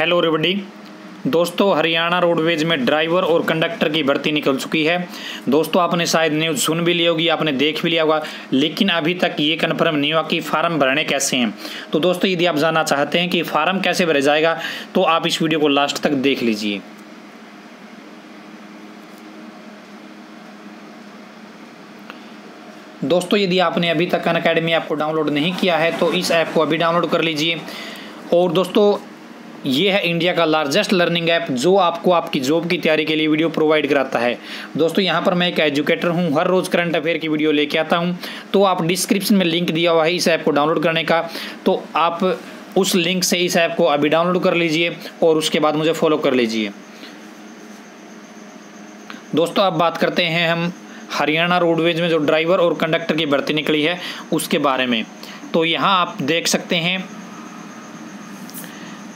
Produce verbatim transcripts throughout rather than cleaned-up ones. Hello everybody दोस्तों, Haryana roadways में driver और कंडक्टर की भर्ती निकल चुकी है। दोस्तों आपने शायद न्यूज़ सुन भी ली होगी, आपने देख भी लिया होगा, लेकिन अभी तक ये कन्फर्म नहीं हुआ कि फार्म भरने कैसे हैं। तो दोस्तों यदि आप जानना चाहते हैं कि फार्म कैसे भरा जाएगा तो आप इस वीडियो को लास्ट तक देख लीजिए। दोस्तों यदि आपने अभी तक अनअकैडमी ऐप को डाउनलोड नहीं किया है तो इस ऐप को अभी डाउनलोड कर लीजिए। और दोस्तों ये है इंडिया का लार्जेस्ट लर्निंग ऐप जो आपको आपकी जॉब की तैयारी के लिए वीडियो प्रोवाइड कराता है। दोस्तों यहाँ पर मैं एक एजुकेटर हूँ, हर रोज़ करंट अफेयर की वीडियो लेके आता हूँ। तो आप डिस्क्रिप्शन में लिंक दिया हुआ है इस ऐप को डाउनलोड करने का, तो आप उस लिंक से इस ऐप को अभी डाउनलोड कर लीजिए और उसके बाद मुझे फॉलो कर लीजिए। दोस्तों अब बात करते हैं हम हरियाणा रोडवेज में जो ड्राइवर और कंडक्टर की भर्ती निकली है उसके बारे में। तो यहाँ आप देख सकते हैं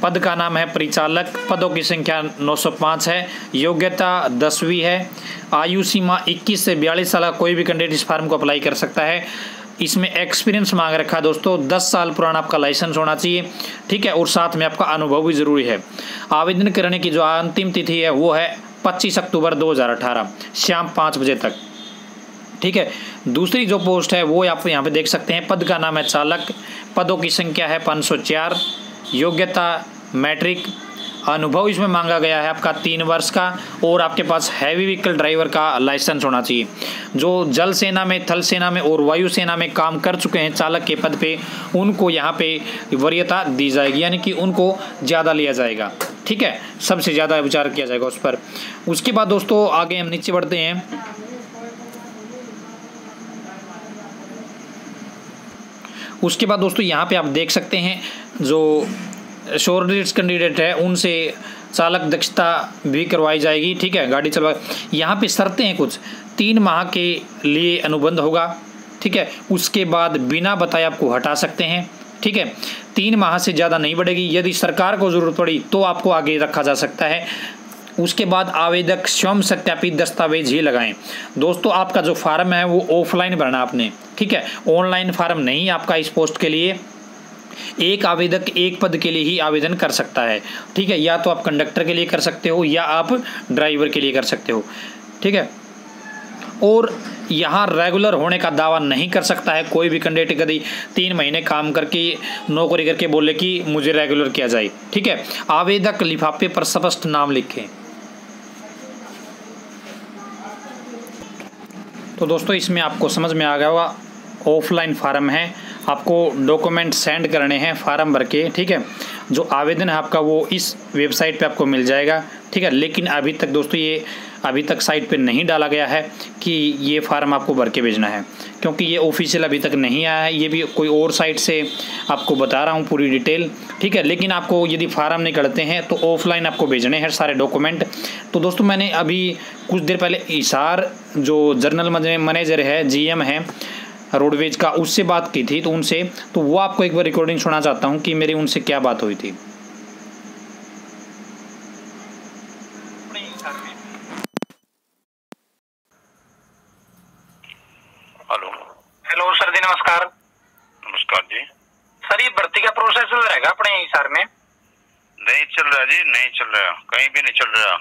पद का नाम है परिचालक, पदों की संख्या नौ सौ पाँच है, योग्यता दसवीं है, आयु सीमा इक्कीस से बयालीस साल का कोई भी कैंडिडेट इस फार्म को अप्लाई कर सकता है। इसमें एक्सपीरियंस मांग रखा है दोस्तों, दस साल पुराना आपका लाइसेंस होना चाहिए, ठीक है, और साथ में आपका अनुभव भी ज़रूरी है। आवेदन करने की जो अंतिम तिथि है वो है पच्चीस अक्टूबर दो हज़ार अठारह शाम पाँच बजे तक, ठीक है। दूसरी जो पोस्ट है वो आप यहाँ पे देख सकते हैं, पद का नाम है चालक, पदों की संख्या है पाँच सौ चार, योग्यता मैट्रिक, अनुभव इसमें मांगा गया है आपका तीन वर्ष का और आपके पास हैवी व्हीकल ड्राइवर का लाइसेंस होना चाहिए। जो जल सेना में, थल सेना में और वायु सेना में काम कर चुके हैं चालक के पद पे, उनको यहाँ पे वरीयता दी जाएगी, यानी कि उनको ज़्यादा लिया जाएगा, ठीक है, सबसे ज़्यादा विचार किया जाएगा उस पर। उसके बाद दोस्तों आगे हम नीचे बढ़ते हैं। उसके बाद दोस्तों यहाँ पे आप देख सकते हैं जो शॉर्टेज कैंडिडेट है उनसे चालक दक्षता भी करवाई जाएगी, ठीक है, गाड़ी चलवा। यहाँ पे शर्तें हैं कुछ, तीन माह के लिए अनुबंध होगा, ठीक है, उसके बाद बिना बताए आपको हटा सकते हैं, ठीक है, तीन माह से ज़्यादा नहीं बढ़ेगी, यदि सरकार को ज़रूरत पड़ी तो आपको आगे रखा जा सकता है। उसके बाद आवेदक स्वयं सत्यापित दस्तावेज ही लगाएं। दोस्तों आपका जो फार्म है वो ऑफलाइन भरना आपने, ठीक है, ऑनलाइन फार्म नहीं आपका इस पोस्ट के लिए। एक आवेदक एक पद के लिए ही आवेदन कर सकता है, ठीक है, या तो आप कंडक्टर के लिए कर सकते हो या आप ड्राइवर के लिए कर सकते हो, ठीक है। और यहाँ रेगुलर होने का दावा नहीं कर सकता है कोई भी कैंडिडेट, कभी तीन महीने काम करके नौकरी करके बोले कि मुझे रेगुलर किया जाए, ठीक है। आवेदक लिफाफे पर स्पष्ट नाम लिखें। तो दोस्तों इसमें आपको समझ में आ गया होगा, ऑफलाइन फार्म है, आपको डॉक्यूमेंट सेंड करने हैं फार्म भर के, ठीक है। जो आवेदन है आपका वो इस वेबसाइट पे आपको मिल जाएगा, ठीक है, लेकिन अभी तक दोस्तों ये अभी तक साइट पे नहीं डाला गया है कि ये फार्म आपको भर के भेजना है, क्योंकि ये ऑफिशियल अभी तक नहीं आया है। ये भी कोई और साइट से आपको बता रहा हूँ पूरी डिटेल, ठीक है, लेकिन आपको यदि फार्म निकलते हैं तो ऑफलाइन आपको भेजने हैं सारे डॉक्यूमेंट। तो दोस्तों मैंने अभी कुछ देर पहले इशार जो जनरल मैनेजर है, जी एम है रोडवेज का, उससे बात की थी, तो उनसे तो वो आपको एक बार रिकॉर्डिंग सुना चाहता हूँ कि मेरी उनसे क्या बात हुई थी। हेलो हेलो सर जी, नमस्कार। नमस्कार जी। सर ये भर्ती का प्रोसेस चल रहेगा अपने हिसार में? नहीं चल रहा जी, नहीं चल रहा, कहीं भी नहीं चल रहा।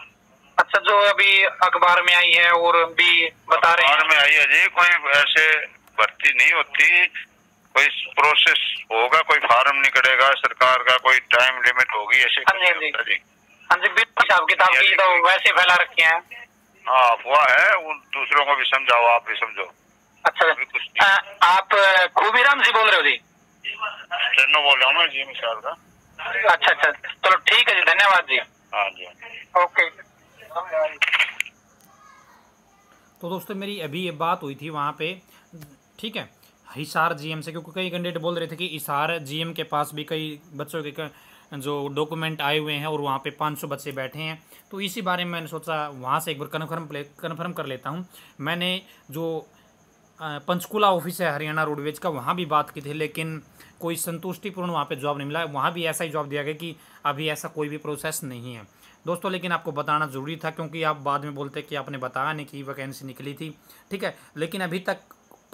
अच्छा, जो अभी अखबार में आई है और भी बता रहे हैं अखबार में आई है जी, कोई ऐसे भर्ती नहीं होती, कोई प्रोसेस होगा, कोई फार्म निकलेगा सरकार का, कोई टाइम लिमिट होगी, ऐसे वैसे फैला रखे हैं। हाँ अफवाह है, उन दूसरों को भी समझाओ, आप भी समझो। अच्छा आ, आप खुबीराम सिंह बोल रहे हो जी? चन्नो बोल रहा हूँ मैं जी, मिसाल का। अच्छा अच्छा, चलो ठीक है जी, धन्यवाद जी। हाँ जी, ओके। तो दोस्तों मेरी अभी ये बात हुई थी वहाँ पे, ठीक है, हिसार जीएम से, क्योंकि कई कैंडिडेट बोल रहे थे कि हिसार जीएम के पास भी कई बच्चों के जो डॉक्यूमेंट आए हुए हैं और वहाँ पे पाँच सौ बच्चे बैठे हैं। तो इसी बारे में मैंने सोचा वहाँ से एक बार कन्फर्म कन्फर्म कर लेता हूँ। मैंने जो पंचकुला ऑफिस है हरियाणा रोडवेज का, वहाँ भी बात की थी, लेकिन कोई संतुष्टिपूर्ण वहाँ पर जॉब नहीं मिला। वहाँ भी ऐसा ही जॉब दिया गया कि अभी ऐसा कोई भी प्रोसेस नहीं है दोस्तों, लेकिन आपको बताना ज़रूरी था, क्योंकि आप बाद में बोलते कि आपने बताया नहीं कि वैकेंसी निकली थी, ठीक है। लेकिन अभी तक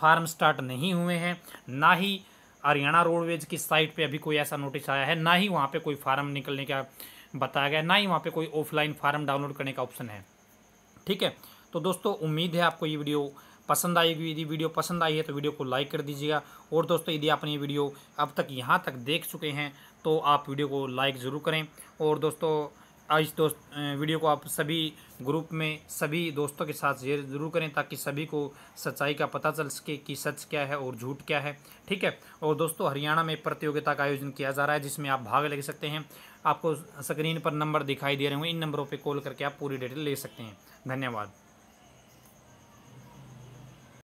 फार्म स्टार्ट नहीं हुए हैं, ना ही हरियाणा रोडवेज की साइट पे अभी कोई ऐसा नोटिस आया है, ना ही वहाँ पे कोई फार्म निकलने का बताया गया, ना ही वहाँ पे कोई ऑफलाइन फार्म डाउनलोड करने का ऑप्शन है। ठीक है, तो दोस्तों उम्मीद है आपको ये वीडियो पसंद आएगी। यदि वीडियो पसंद आई है तो वीडियो को लाइक कर दीजिएगा। और दोस्तों यदि आपने ये वीडियो अब तक यहाँ तक देख चुके हैं तो आप वीडियो को लाइक ज़रूर करें। और दोस्तों इस दोस्त वीडियो को आप सभी ग्रुप में सभी दोस्तों के साथ शेयर जरूर करें ताकि सभी को सच्चाई का पता चल सके कि सच क्या है और झूठ क्या है। ठीक है, और दोस्तों हरियाणा में प्रतियोगिता का आयोजन किया जा रहा है जिसमें आप भाग ले सकते हैं। आपको स्क्रीन पर नंबर दिखाई दे रहे होंगे, इन नंबरों पर कॉल करके आप पूरी डिटेल ले सकते हैं। धन्यवाद।